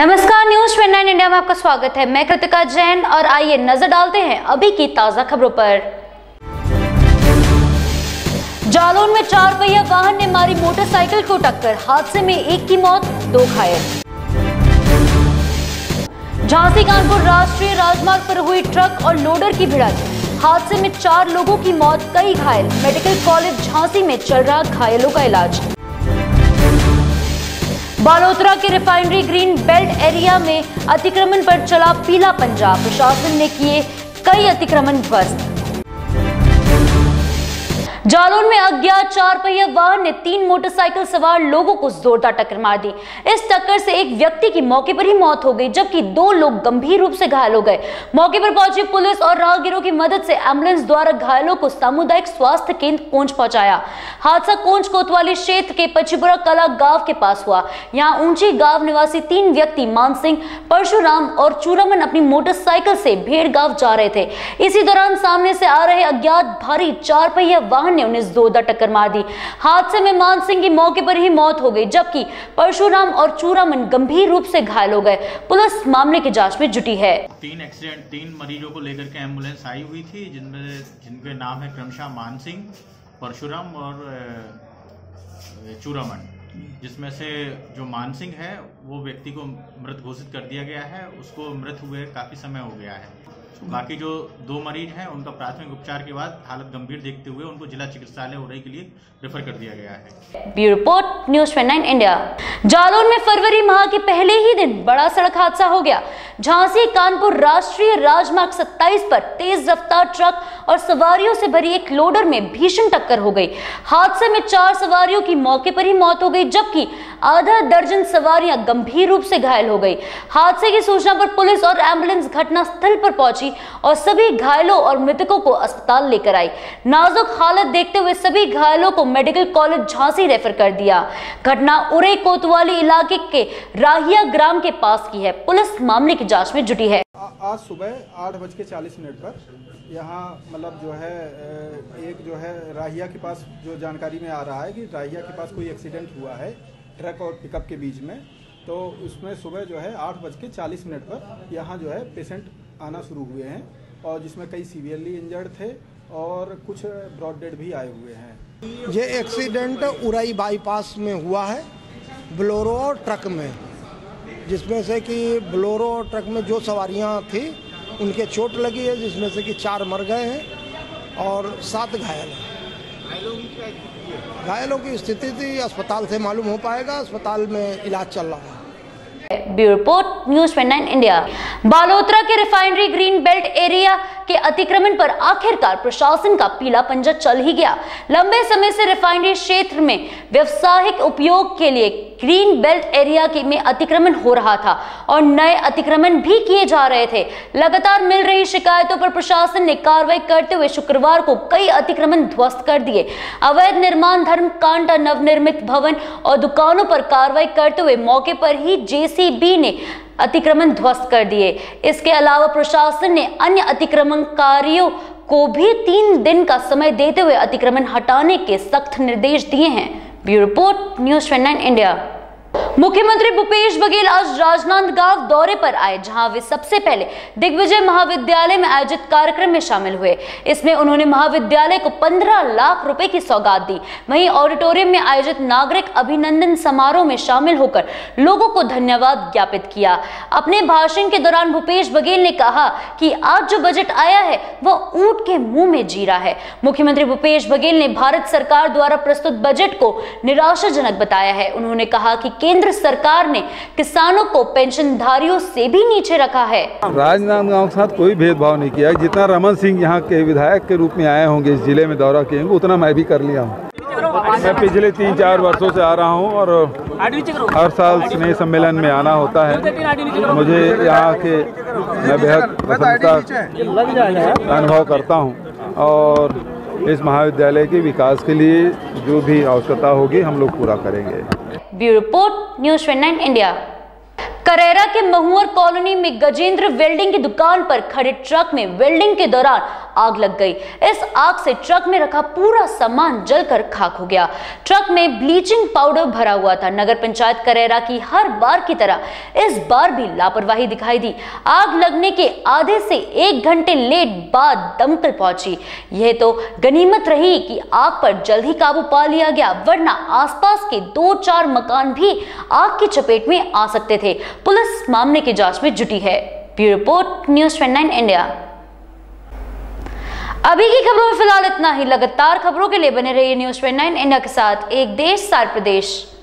नमस्कार news 29 India में आपका स्वागत है। मैं कृतिका जैन और आइए नजर डालते हैं अभी की ताजा खबरों पर। जालौन में 4 पहिया वाहन ने मारी मोटरसाइकिल को टक्कर, हादसे में एक की मौत 2 घायल। झांसी कानपुर राष्ट्रीय राजमार्ग पर हुई ट्रक और लोडर की भिड़ंत, हादसे में 4 लोगों की मौत, कई घायल। मेडिकल कॉलेज झांसी में चल रहा घायलों का इलाज। बालोतरा के रिफाइनरी ग्रीन बेल्ट एरिया में अतिक्रमण पर चला पीला पंजा, प्रशासन ने किए कई अतिक्रमण ध्वस्त। जालौन में अज्ञात 4 पहिया वाहन ने 3 मोटरसाइकिल सवार लोगों को जोरदार टक्कर मार दी। इस टक्कर से एक व्यक्ति की मौके पर ही मौत हो गई, जबकि 2 लोग गंभीर रूप से घायल हो गए। मौके पर पहुंची पुलिस और राहगीरों की मदद से एम्बुलेंस द्वारा घायलों को सामुदायिक स्वास्थ्य केंद्र कोंच पहुंचाया। हादसा कोंच कोतवाली क्षेत्र के पचीपुरा कला गांव के पास हुआ। यहाँ ऊंची गांव निवासी 3 व्यक्ति मान सिंह, परशुराम और चूरामन अपनी मोटरसाइकिल से भेड़ गांव जा रहे थे। इसी दौरान सामने से आ रहे अज्ञात भारी 4 पहिया वाहन ने उन्हें जोरदार टक्कर मार दी। हादसे में मान सिंह की मौके पर ही मौत हो गई, जबकि परशुराम और चूरामन गंभीर रूप से घायल हो गए। पुलिस मामले की जांच में जुटी है। 3 एक्सीडेंट 3 मरीजों को लेकर के एम्बुलेंस आई हुई थी, जिनके नाम है क्रमशः मान सिंह, परशुराम और चूरामन, जिसमें से जो मान सिंह है वो व्यक्ति को मृत घोषित कर दिया गया है। उसको मृत हुए काफी समय हो गया है। बाकी जो 2 मरीज हैं उनका प्राथमिक उपचार के बाद हालत गंभीर देखते हुए उनको जिला चिकित्सालय उड़ई के लिए रेफर कर दिया गया है। Bureau report news 29 India. Jalaun में फरवरी माह के पहले ही दिन बड़ा सड़क हादसा हो गया। झांसी कानपुर राष्ट्रीय राजमार्ग 27 पर तेज रफ्तार ट्रक और सवारियों से भरी एक लोडर में भीषण टक्कर हो गई। हादसे में 4 सवारियों की मौके पर ही मौत हो गई, जबकि आधा दर्जन सवारियां गंभीर रूप से घायल हो गई। हादसे की सूचना पर पुलिस और एम्बुलेंस घटना स्थल पर पहुंची और सभी घायलों और मृतकों को अस्पताल लेकर आई। नाजुक हालत देखते हुए सभी घायलों को मेडिकल कॉलेज झांसी रेफर कर दिया। घटना उड़ई कोतवाली इलाके के राहिया ग्राम के पास की है। पुलिस मामले की जांच में जुटी है। आज सुबह 8:40 पर यहाँ मतलब जो है एक जो है राहिया के पास जो जानकारी में आ रहा है कि राहिया के पास कोई एक्सीडेंट हुआ है ट्रक और पिकअप के बीच में। तो उसमें सुबह जो है 8:40 पर यहाँ जो है पेशेंट आना शुरू हुए हैं और जिसमें कई सीवियरली इंजर्ड थे और कुछ ब्रॉड डेड भी आए हुए हैं। ये एक्सीडेंट उड़ई बाईपास में हुआ है बोलेरो और ट्रक में, जिसमें से कि बोलेरो और ट्रक में जो सवारियां थी उनके चोट लगी है, जिसमें से कि 4 मर गए हैं और 7 घायल हैं। घायलों की स्थिति थी अस्पताल से मालूम हो पाएगा, अस्पताल में इलाज चल रहा है। Bureau report news 29 India. Balotra के रिफाइनरी ग्रीन बेल्ट एरिया के अतिक्रमण पर आखिरकार प्रशासन का पीला पंजा चल ही गया। लंबे समय से रिफाइनरी क्षेत्र में व्यावसायिक उपयोग के लिए ग्रीन बेल्ट एरिया में अतिक्रमण हो रहा था और नए अतिक्रमण भी किए जा रहे थे। लगातार मिल रही शिकायतों पर प्रशासन ने कार्रवाई करते हुए शुक्रवार को कई अतिक्रमण ध्वस्त कर दिए। अवैध निर्माण, धर्म कांटा, नवनिर्मित भवन और दुकानों पर कार्रवाई करते हुए मौके पर ही जेसीबी ने अतिक्रमण ध्वस्त कर दिए। इसके अलावा प्रशासन ने अन्य अतिक्रमणकारियों को भी 3 दिन का समय देते हुए अतिक्रमण हटाने के सख्त निर्देश दिए हैं। Bureau report news 29 India. मुख्यमंत्री भूपेश बघेल आज राजनांदगांव दौरे पर आए, जहां वे सबसे पहले दिग्विजय महाविद्यालय में आयोजित कार्यक्रम में शामिल हुए। इसमें उन्होंने महाविद्यालय को 15 लाख रुपए की सौगात दी। वहीं ऑडिटोरियम में आयोजित नागरिक अभिनंदन समारोह में शामिल होकर लोगों को धन्यवाद ज्ञापित किया। अपने भाषण के दौरान भूपेश बघेल ने कहा कि आज जो बजट आया है वह ऊंट के मुंह में जीरा है। मुख्यमंत्री भूपेश बघेल ने भारत सरकार द्वारा प्रस्तुत बजट को निराशाजनक बताया है। उन्होंने कहा कि केंद्र सरकार ने किसानों को पेंशनधारियों से भी नीचे रखा है। राजनांदगांव के साथ कोई भेदभाव नहीं किया। जितना रमन सिंह यहाँ के विधायक के रूप में आए होंगे, इस जिले में दौरा किए होंगे, उतना मैं भी कर लिया हूँ। मैं पिछले 3-4 वर्षों से आ रहा हूँ और हर साल स्नेह सम्मेलन में आना होता है। मुझे यहाँ के मैं बेहद प्रसन्नता अनुभव करता हूँ और इस महाविद्यालय के विकास के लिए जो भी आवश्यकता होगी हम लोग पूरा करेंगे। Bureau report news 29 India. Karera के महुअर कॉलोनी में गजेंद्र वेल्डिंग की दुकान पर खड़े ट्रक में वेल्डिंग के दौरान आग लग गई। इस आग से ट्रक में रखा पूरा सामान जलकर खाक हो गया। ट्रक में ब्लीचिंग पाउडर भरा हुआ था। नगर पंचायत करेरा की हर बार की तरह इस बार भी लापरवाही दिखाई दी। आग लगने के आधे से एक घंटे लेट बाद दमकल पहुंची। यह तो गनीमत रही कि आग पर जल्द ही काबू पा लिया गया, वरना आसपास के 2-4 मकान भी आग की चपेट में आ सकते थे। पुलिस मामले की जांच में जुटी है। Bureau report, news 29 India. अभी की खबरों में फिलहाल इतना ही। लगातार खबरों के लिए बने रहिए न्यूज़ 29 इंडिया के साथ। एक देश सारे प्रदेश।